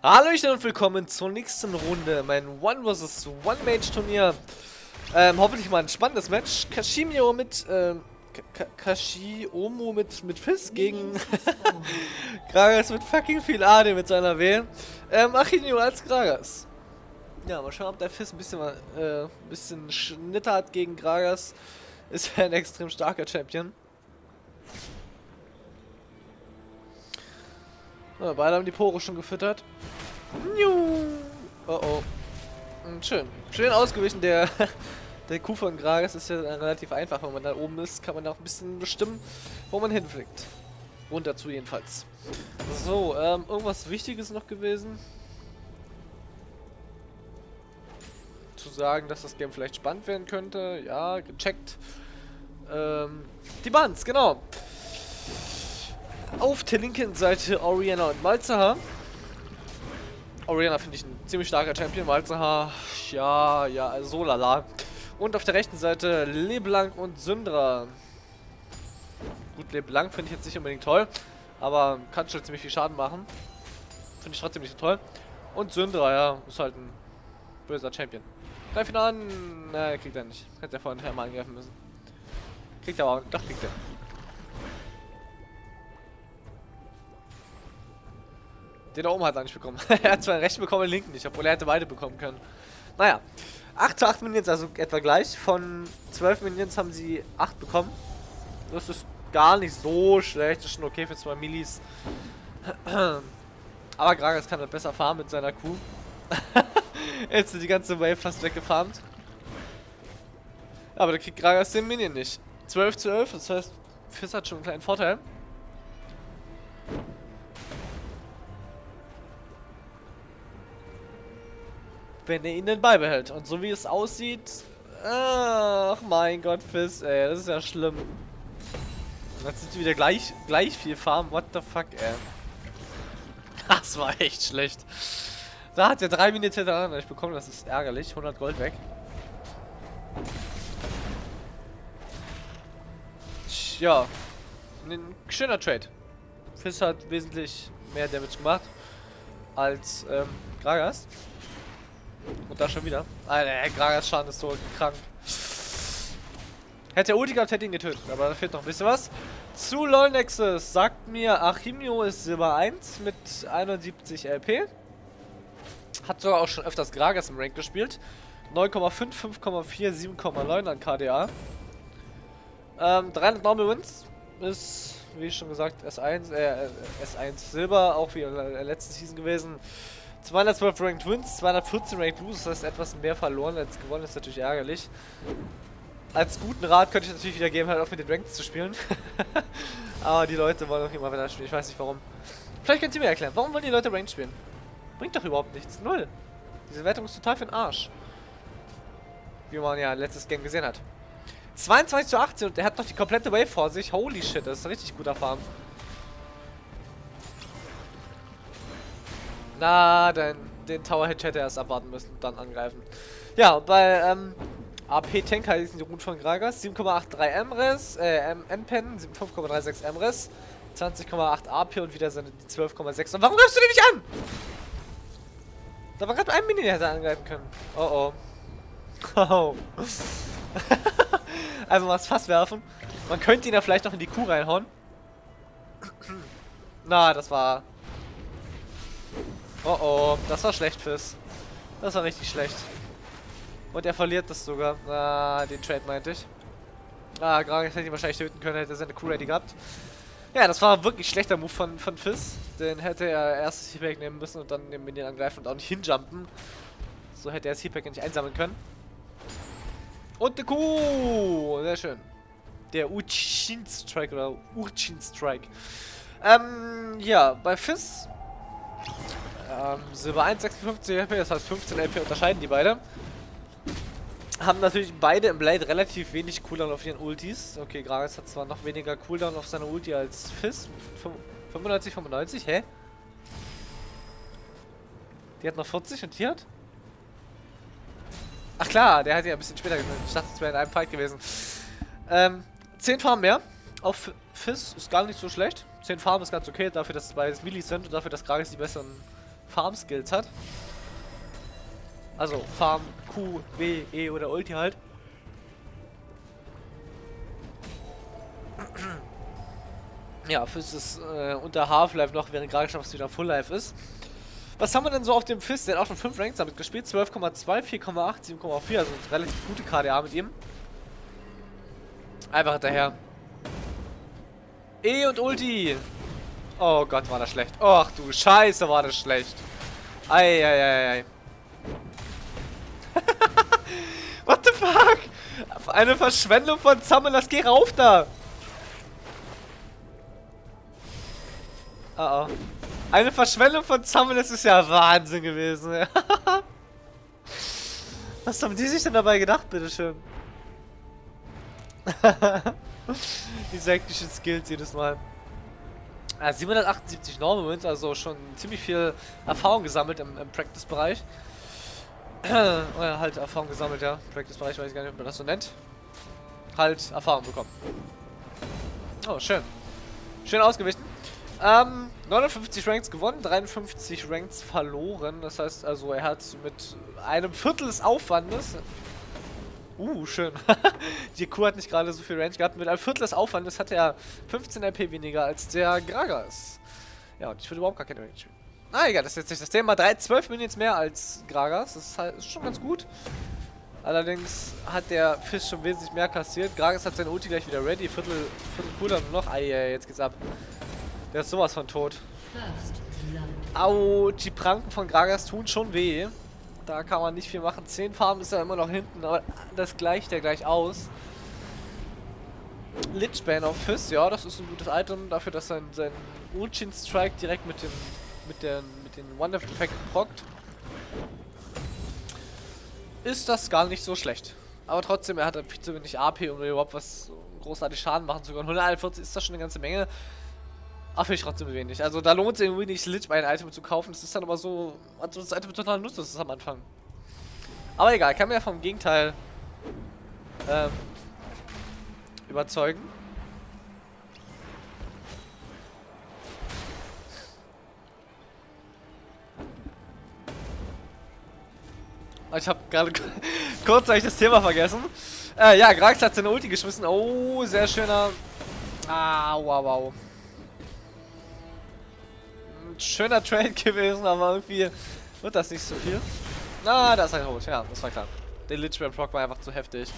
Hallo und willkommen zur nächsten Runde, mein One vs. One Mage Turnier. Hoffentlich mal ein spannendes Match. Kashimio mit Kashiomo mit Fizz gegen Gragas mit fucking viel AD mit seiner W. Achimio als Gragas. Ja, mal schauen, ob der Fizz ein bisschen Schnitter hat gegen Gragas. Ist ja ein extrem starker Champion. Na, beide haben die Pore schon gefüttert. Oh oh. Schön. Schön ausgewichen. Der Kuh von Gragas ist ja relativ einfach. Wenn man da oben ist, kann man auch ein bisschen bestimmen, wo man hinfliegt. Runter zu jedenfalls. So, irgendwas Wichtiges noch gewesen. Zu sagen, dass das Game vielleicht spannend werden könnte. Ja, gecheckt. Die Bands, genau. Auf der linken Seite Orianna und Malzahar. Orianna finde ich ein ziemlich starker Champion. Malzahar, ja, also so lala. Und auf der rechten Seite Leblanc und Syndra. Gut, Leblanc finde ich jetzt nicht unbedingt toll, aber kann schon ziemlich viel Schaden machen. Finde ich trotzdem nicht so toll. Und Syndra, ja, ist halt ein böser Champion. Greif ihn an. Nein, kriegt er nicht. Hätte er vorhin mal angreifen müssen. Kriegt er aber auch. Doch, kriegt er. Den da oben hat er nicht bekommen. Er hat zwar den rechten bekommen, den linken nicht, obwohl er hätte beide bekommen können. Naja, 8 zu 8 Minions, also etwa gleich. Von 12 Minions haben sie 8 bekommen. Das ist gar nicht so schlecht, das ist schon okay für 2 Millis. Aber Gragas kann halt besser farmen mit seiner Kuh. Jetzt ist die ganze Wave fast weggefarmt. Aber da kriegt Gragas den Minion nicht. 12 zu 11, das heißt, Fizz hat schon einen kleinen Vorteil. Wenn er ihn denn beibehält. Und so wie es aussieht... Ach mein Gott, Fizz, ey. Das ist ja schlimm. Jetzt sind die wieder gleich viel farmen. What the fuck, ey. Das war echt schlecht. Da hat er 3 Minuten hintereinander. Ich bekomme, das ist ärgerlich. 100 Gold weg. Ja. Ein schöner Trade. Fizz hat wesentlich mehr Damage gemacht. Als Gragas. Und da schon wieder. Alter, Gragas Schaden ist so krank. Hätte er Ulti gehabt, hätte ihn getötet. Aber da fehlt noch ein bisschen was. Zu Lolnexus sagt mir, Achimio ist Silber 1 mit 71 LP. Hat sogar auch schon öfters Gragas im Rank gespielt. 9,5, 5,4, 7,9 an KDA. 300 Normal Wins. Ist, wie schon gesagt, S1 Silber. Auch wie in der letzten Season gewesen. 212 Ranked Wins, 214 Ranked Loses, das heißt etwas mehr verloren als gewonnen, ist natürlich ärgerlich. Als guten Rat könnte ich natürlich wieder geben, halt auf mit den Ranks zu spielen. Aber die Leute wollen auch immer wieder spielen, ich weiß nicht warum. Vielleicht könnt ihr mir erklären, warum wollen die Leute Ranked spielen? Bringt doch überhaupt nichts, null. Diese Wertung ist total für den Arsch. Wie man ja letztes Game gesehen hat. 22 zu 18 und er hat noch die komplette Wave vor sich, holy shit, das ist ein richtig guter Farm. Na, den Tower-Hitch hätte er erst abwarten müssen und dann angreifen. Ja, und bei AP-Tank heißt die Rune von Gragas. 7,83 M-Res, M-Pen, 5,36 M-Res, 20,8 AP und wieder seine 12,6. Und warum greifst du den nicht an? Da war gerade ein Minion, der hätte angreifen können. Oh oh. Oh. Also mal das Fass werfen. Man könnte ihn ja vielleicht noch in die Kuh reinhauen. Na, das war... Oh oh, das war schlecht, Fizz. Das war richtig schlecht. Und er verliert das sogar. Ah, den Trade meinte ich. Ah, Gragas hätte ihn wahrscheinlich töten können, hätte er seine Crew ready gehabt. Ja, das war wirklich schlechter Move von Fizz. Den hätte er erst das Heatpack nehmen müssen und dann den Minion angreifen und auch nicht hinjumpen. So hätte er das Heatpack nicht einsammeln können. Und die Kuh! Sehr schön. Der Urchin Strike oder Urchin Strike. Ja, bei Fizz... Silber 1, 56 LP, das heißt 15 LP unterscheiden die beide. Haben natürlich beide im Blade relativ wenig Cooldown auf ihren Ultis. Okay, Gragas hat zwar noch weniger Cooldown auf seine Ulti als Fizz. 95, 95, hä? Die hat noch 40 und die hat? Ach klar, der hat ja ein bisschen später gefunden. Ich dachte, es wäre in einem Fight gewesen. 10 Farben mehr. Auf Fizz ist gar nicht so schlecht. 10 Farben ist ganz okay, dafür, dass es beides Millis sind und dafür, dass Gragas die besseren Farm-Skills hat. Also Farm, Q, W, E oder Ulti halt. Ja, Fizz ist unter Half-Life noch, während Gragas wieder Full-Life ist. Was haben wir denn so auf dem Fizz? Der hat auch schon 5 Ranks damit gespielt. 12,2, 4,8, 7,4. Also eine relativ gute KDA mit ihm. Einfach hinterher. E und Ulti. Oh Gott, war das schlecht. Och du Scheiße, war das schlecht. Eieiei. What the fuck? Eine Verschwendung von Summon. Lass, geh rauf da. Oh oh. Eine Verschwendung von Summon, das ist ja Wahnsinn gewesen. Was haben die sich denn dabei gedacht, bitteschön? Die sektischen Skills jedes Mal. 778 Normals, also schon ziemlich viel Erfahrung gesammelt im Practice-Bereich. Oder halt Erfahrung gesammelt, ja. Practice-Bereich, weiß ich gar nicht, ob man das so nennt. Halt Erfahrung bekommen. Oh, schön. Schön ausgewichen. 59 Ranks gewonnen, 53 Ranks verloren. Das heißt also, er hat mit einem Viertel des Aufwandes... schön. Die Kuh hat nicht gerade so viel Range gehabt. Mit einem Viertel des Aufwandes hat er 15 RP weniger als der Gragas. Ja, und ich will überhaupt gar keine Range spielen. Na egal, das ist jetzt nicht das Thema. 12 Minions mehr als Gragas. Das ist, ist schon ganz gut. Allerdings hat der Fizz schon wesentlich mehr kassiert. Gragas hat seine Ulti gleich wieder ready. Viertel cooler nur noch. Jetzt geht's ab. Der ist sowas von tot. Au, die Pranken von Gragas tun schon weh. Da kann man nicht viel machen. 10 Farben ist ja immer noch hinten, aber das gleicht ja gleich aus. Lich Bane auf Fizz, ja, das ist ein gutes Item dafür, dass sein Urchin Strike direkt mit den One-Effekt prockt. Ist das gar nicht so schlecht. Aber trotzdem, er hat viel zu wenig AP, um überhaupt was großartig Schaden machen zu können. 141 ist das schon eine ganze Menge. Ach, finde ich trotzdem wenig. Also da lohnt es irgendwie nicht, Lich Bane Item zu kaufen. Das ist dann aber so... Also das Item total nutzlos ist am Anfang. Aber egal, kann mir ja vom Gegenteil überzeugen. Ich habe gerade kurzzeitig das Thema vergessen. Ja, Gragas hat seine Ulti geschmissen. Oh, sehr schöner... wow. Schöner Trade gewesen, aber irgendwie wird das nicht so viel. Na, da ist er tot. Ja, das war klar. Der Lich Bane Proc war einfach zu heftig.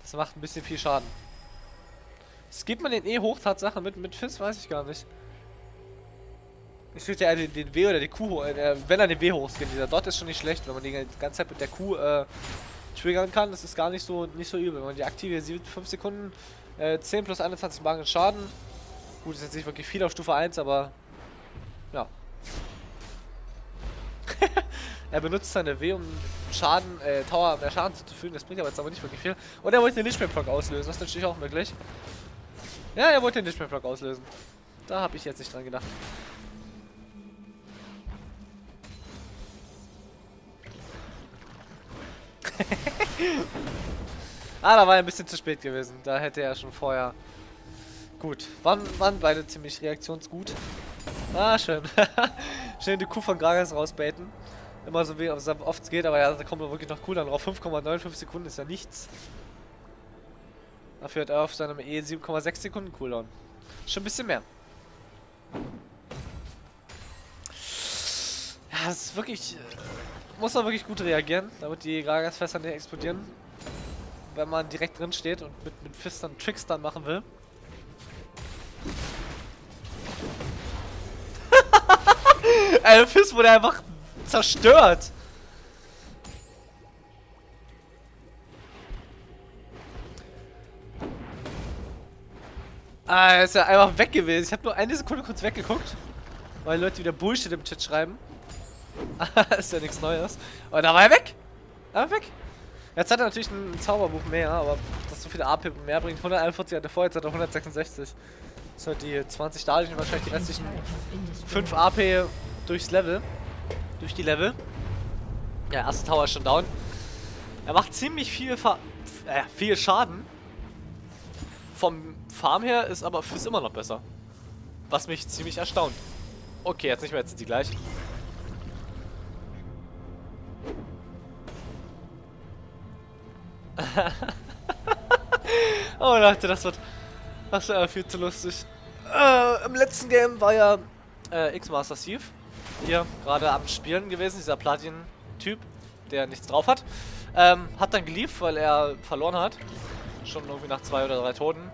Das macht ein bisschen viel Schaden. Skippt man den E hoch, Tatsache, mit Fizz, weiß ich gar nicht. Ich skippt ja den W oder die Q hoch, wenn er den W hochskippt. Dieser Dot ist schon nicht schlecht, wenn man die ganze Zeit mit der Q triggern kann. Das ist gar nicht so übel. Wenn man die aktiviert, 5 Sekunden, 10 plus 21 Magen Schaden. Gut, ist jetzt nicht wirklich viel auf Stufe 1, aber... Ja. Er benutzt seine W, um Schaden, Tower mehr Schaden zuzufügen. Das bringt aber jetzt nicht wirklich viel. Und er wollte den Lich Bane Proc auslösen. Das ist natürlich auch möglich. Ja, er wollte den Lich Bane Proc auslösen. Da habe ich jetzt nicht dran gedacht. Da war er ein bisschen zu spät gewesen. Da hätte er schon vorher... Gut, waren beide ziemlich reaktionsgut. Schön. Schnell die Kuh von Gragas rausbaiten. Immer so wie oft es geht, aber ja, da kommt man wirklich noch cool dann drauf. 5,95 Sekunden ist ja nichts. Dafür hat er auf seinem E 7,6 Sekunden Cooldown. Schon ein bisschen mehr. Ja, das ist wirklich... Muss man wirklich gut reagieren, damit die Gragas-Fässer nicht explodieren. Wenn man direkt drin steht und mit Fistern Tricks dann machen will. Der Fizz wurde einfach zerstört. Er ist ja einfach weg gewesen. Ich habe nur eine Sekunde kurz weggeguckt, weil Leute wieder Bullshit im Chat schreiben. Ist ja nichts Neues. Aber da war er weg. Jetzt hat er natürlich ein Zauberbuch mehr, aber dass so viele AP mehr bringt. 141 hatte vorher, jetzt hat er 166. Das hat die 20 dadurch und wahrscheinlich die restlichen 5 AP durchs Level. Durch die Level. Ja, erste Tower ist schon down. Er macht ziemlich viel Schaden. Vom Farm her ist aber Fizz immer noch besser. Was mich ziemlich erstaunt. Okay, jetzt nicht mehr, jetzt sind die gleich. Oh Leute, das wird viel zu lustig. Im letzten Game war ja X-Master Steve hier gerade am Spielen gewesen, dieser Platin-Typ, der nichts drauf hat. Hat dann geliefert, weil er verloren hat. Schon irgendwie nach 2 oder 3 Toten.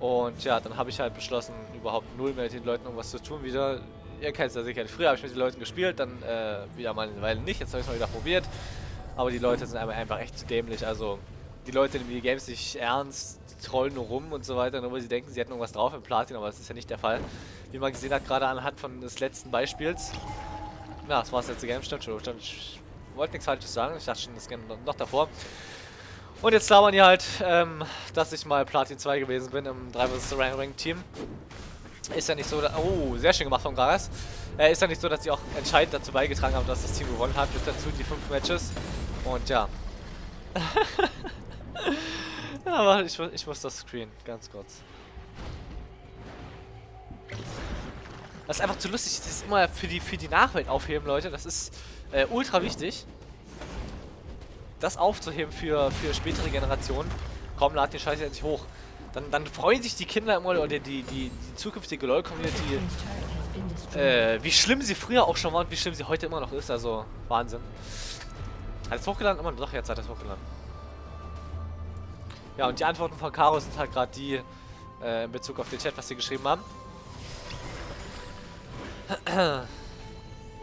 Und ja, dann habe ich halt beschlossen, überhaupt null mehr mit den Leuten irgendwas zu tun wieder. Ihr kennt es ja sicherlich. Früher habe ich mit den Leuten gespielt, dann wieder mal eine Weile nicht. Jetzt habe ich es mal wieder probiert. Aber die Leute sind einfach echt zu dämlich. Also die Leute nehmen die Games nicht ernst, die trollen nur rum und so weiter, nur weil sie denken, sie hätten irgendwas drauf im Platin, aber das ist ja nicht der Fall. Wie man gesehen hat, gerade anhand von des letzten Beispiels. Na, das war das letzte Game, stimmt schon. Ich wollte nichts Falsches sagen, ich dachte schon, das Game noch davor. Und jetzt labern die halt, dass ich mal Platin 2 gewesen bin im 3-vs-Rank-Team. Ist ja nicht so, oh, sehr schön gemacht von Gragas. Ist ja nicht so, dass sie auch entscheidend dazu beigetragen haben, dass das Team gewonnen hat. Mit dazu die 5 Matches. Und ja. Ja, aber ich muss das screenen, ganz kurz. Das ist einfach zu lustig, das ist immer für die Nachwelt aufheben, Leute. Das ist ultra wichtig. Das aufzuheben für spätere Generationen. Komm, lad die Scheiße endlich hoch. Dann freuen sich die Kinder immer, oder die zukünftige LoL-Community, wie schlimm sie früher auch schon war und wie schlimm sie heute immer noch ist. Also, Wahnsinn. Hat es hochgeladen? Immer noch, jetzt hat es hochgeladen. Ja, und die Antworten von Caro sind halt gerade die in Bezug auf den Chat, was sie geschrieben haben.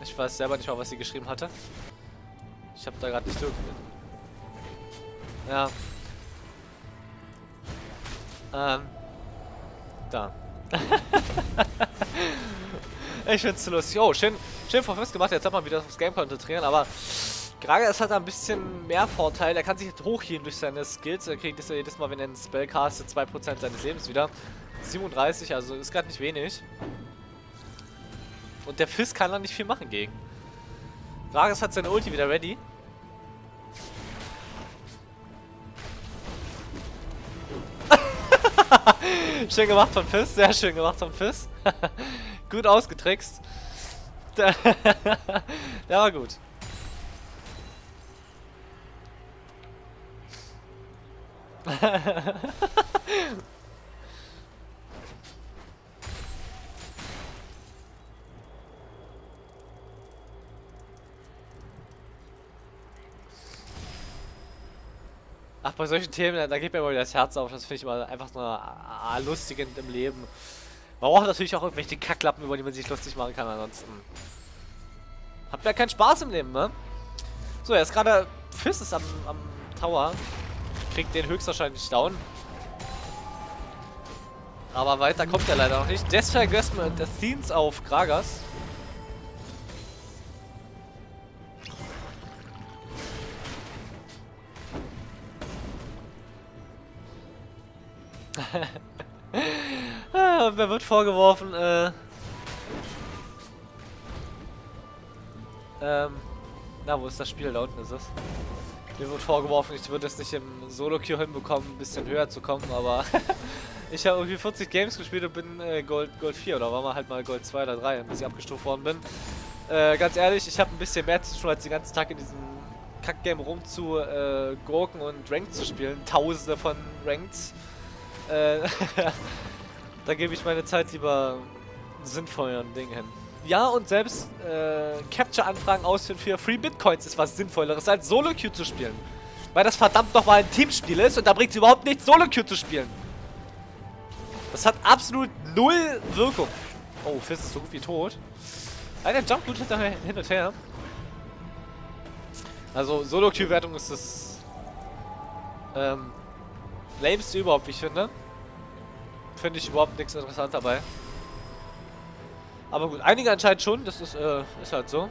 Ich weiß selber nicht mal, was sie geschrieben hatte. Ich habe da gerade nicht drücken. Ja. Da. Ich find's zu lustig. Oh, schön von Fizz gemacht. Jetzt hat man wieder aufs Game konzentrieren, aber Gragas hat ein bisschen mehr Vorteil. Er kann sich hochheben durch seine Skills. Er kriegt das ja jedes Mal, wenn er einen Spell castet, 2% seines Lebens wieder. 37, also ist gerade nicht wenig. Und der Fizz kann da nicht viel machen gegen. Gragas hat seine Ulti wieder ready. Schön gemacht von Fizz, sehr schön gemacht von Fizz. Gut ausgetrickst. Der war gut. Ach, bei solchen Themen, da geht mir immer wieder das Herz auf. Das finde ich immer einfach nur lustigend im Leben. Man braucht natürlich auch irgendwelche Kacklappen, über die man sich lustig machen kann. Ansonsten habt ihr ja keinen Spaß im Leben, ne? So, jetzt gerade Fizz ist am Tower. Kriegt den höchstwahrscheinlich down. Aber weiter kommt er leider noch nicht. Deshalb vergessen wir das Scenes auf Gragas. Wer wird vorgeworfen? Na, wo ist das Spiel? Da unten ist es. Mir wird vorgeworfen, ich würde es nicht im Solo-Queue hinbekommen, ein bisschen höher zu kommen, aber ich habe irgendwie 40 Games gespielt und bin Gold 4 oder war mal halt mal Gold 2 oder 3, bis ich abgestuft worden bin. Ganz ehrlich, ich habe ein bisschen mehr zu tun, als den ganzen Tag in diesem Kack-Game rumzugurken und Ranked zu spielen. Tausende von Ranks. Da gebe ich meine Zeit lieber sinnvolleren Dingen hin. Ja, und selbst Capture-Anfragen ausführen für Free Bitcoins ist was Sinnvolleres, als Solo-Queue zu spielen. Weil das verdammt nochmal ein Teamspiel ist und da bringt es überhaupt nichts, Solo-Queue zu spielen. Das hat absolut null Wirkung. Oh, Fizz ist so gut wie tot. Alter, Jump gut hin und her. Also, Solo-Queue-Wertung ist das lameste überhaupt, wie ich finde. Finde ich überhaupt nichts interessant dabei. Aber gut, einige anscheinend schon, das ist halt so.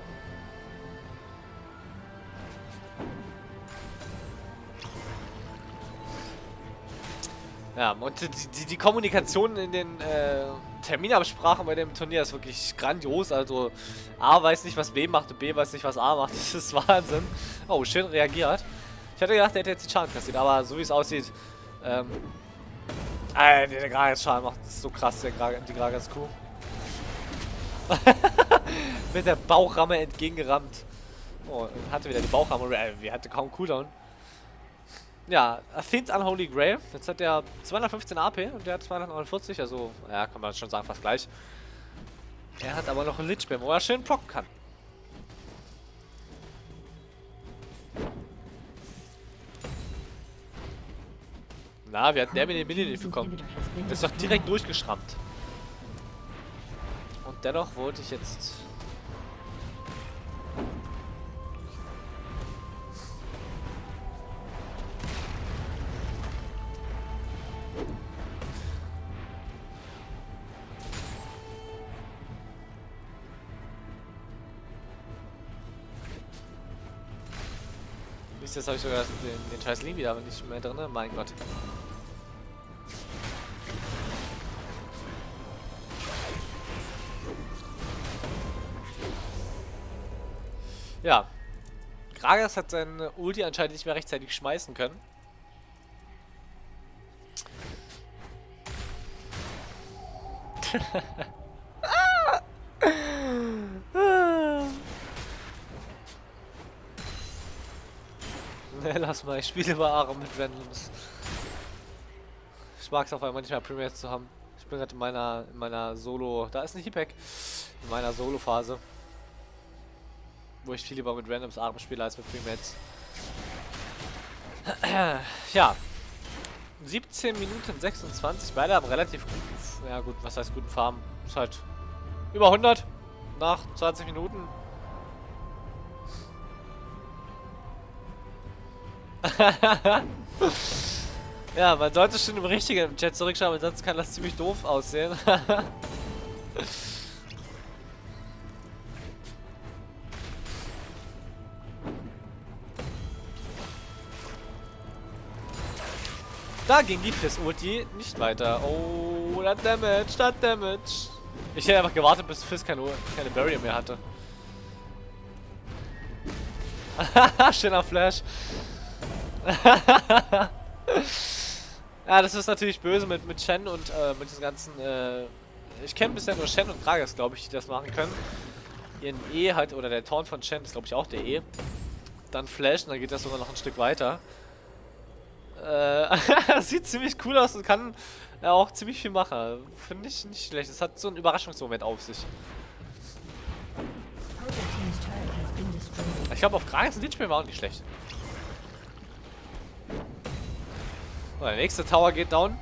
Ja, und die Kommunikation in den Terminabsprachen bei dem Turnier ist wirklich grandios. Also A weiß nicht, was B macht und B weiß nicht, was A macht. Das ist Wahnsinn. Oh, schön reagiert. Ich hatte gedacht, der hätte jetzt den Schaden kassiert, aber so wie es aussieht, der Gragas-Schaden macht, das ist so krass, die Gragas-Kuh. mit der Bauchramme entgegengerammt. Oh, hatte wieder die Bauchramme. Wir hatten kaum Cooldown. Ja, Athene's Unholy Grail. Jetzt hat der 215 AP und der hat 249, also, ja, kann man schon sagen, fast gleich. Er hat aber noch einen Lich Bane, wo er schön blocken kann. Na, wir hatten der mit den Mini nicht bekommen. Das ist doch direkt durchgeschrammt. Und dennoch wollte ich jetzt... Jetzt habe ich sogar den scheiß Link wieder nicht mehr drin, mein Gott. Ja, Gragas hat seinen Ulti anscheinend nicht mehr rechtzeitig schmeißen können. Lass mal, ich spiele über Aram mit Randoms. Ich mag es auf einmal nicht mehr Premiere zu haben. Ich bin gerade in meiner Solo... Da ist ein Heatpack. In meiner Solo-Phase. Wo ich viel lieber mit Randoms Aram spiele als mit Premates. Ja. 17 Minuten 26. Beide haben relativ guten... Ja gut, was heißt guten Farm? Ist halt über 100 nach 20 Minuten. Ja, man sollte schon im richtigen Chat zurückschauen, sonst kann das ziemlich doof aussehen. Da ging die Fizz-Ulti nicht weiter. Oh, that damage. Ich hätte einfach gewartet, bis Fizz keine Barrier mehr hatte. Schöner Flash. Ja, das ist natürlich böse mit Shen und mit diesen ganzen, ich kenne bisher nur Shen und Gragas, glaube ich, die das machen können. Ihren E halt, oder der Taunt von Shen ist, glaube ich, auch der E. Dann flashen, dann geht das sogar noch ein Stück weiter. Sieht ziemlich cool aus und kann auch ziemlich viel machen. Finde ich nicht schlecht. Es hat so einen Überraschungsmoment auf sich. Ich glaube, auf Gragas ein Lich Bane war auch nicht schlecht. So, der nächste Tower geht down.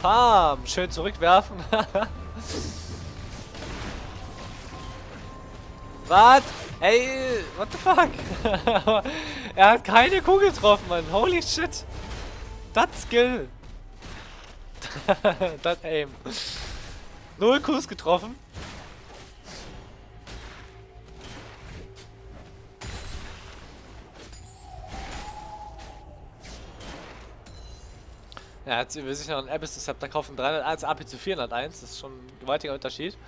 Bam! Schön zurückwerfen. Was? Ey, what the fuck? Er hat keine Kugel getroffen, Mann. Holy shit. Das Skill. Das Aim. 0 Kuss getroffen. Ja, jetzt will sich noch einen Abyssal Scepter kaufen, 301 AP zu 401, das ist schon ein gewaltiger Unterschied.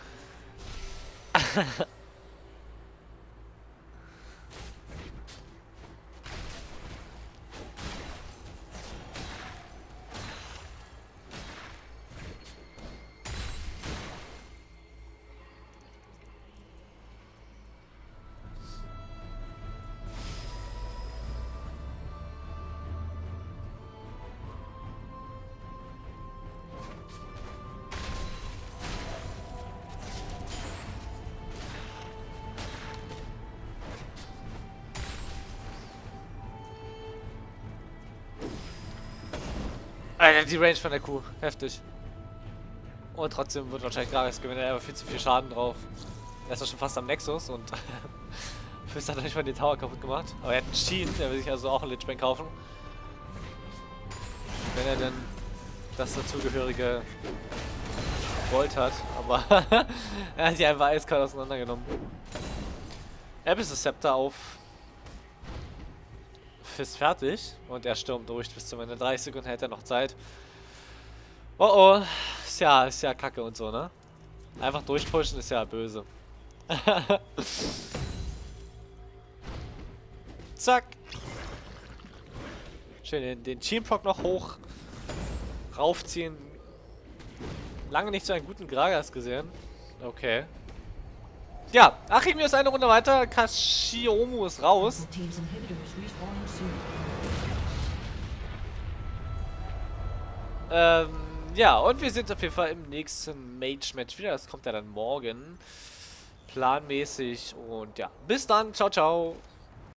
Die Range von der Kuh, heftig. Und trotzdem wird wahrscheinlich Gragas gewinnen, er hat viel zu viel Schaden drauf. Er ist doch schon fast am Nexus und Fizz hat nicht mal den Tower kaputt gemacht. Aber er hat einen Sheen, der will sich also auch einen Lich Bane kaufen. Wenn er denn das dazugehörige Gold hat, aber er hat die einfach eiskalt auseinandergenommen. Abyssal Scepter auf Fizz fertig und er stürmt durch bis zum Ende. 30 Sekunden hätte er noch Zeit. Oh, ist ja kacke und so, ne? Einfach durchpushen ist ja böse. Zack. Schön den Teamproc noch hoch. raufziehen. Lange nicht so einen guten Gragas gesehen. Okay. Ja, Achimio ist eine Runde weiter. Kashiomu ist raus. Ja, und wir sind auf jeden Fall im nächsten Mage-Match wieder. Das kommt ja dann morgen. Planmäßig. Und ja, bis dann. Ciao, ciao.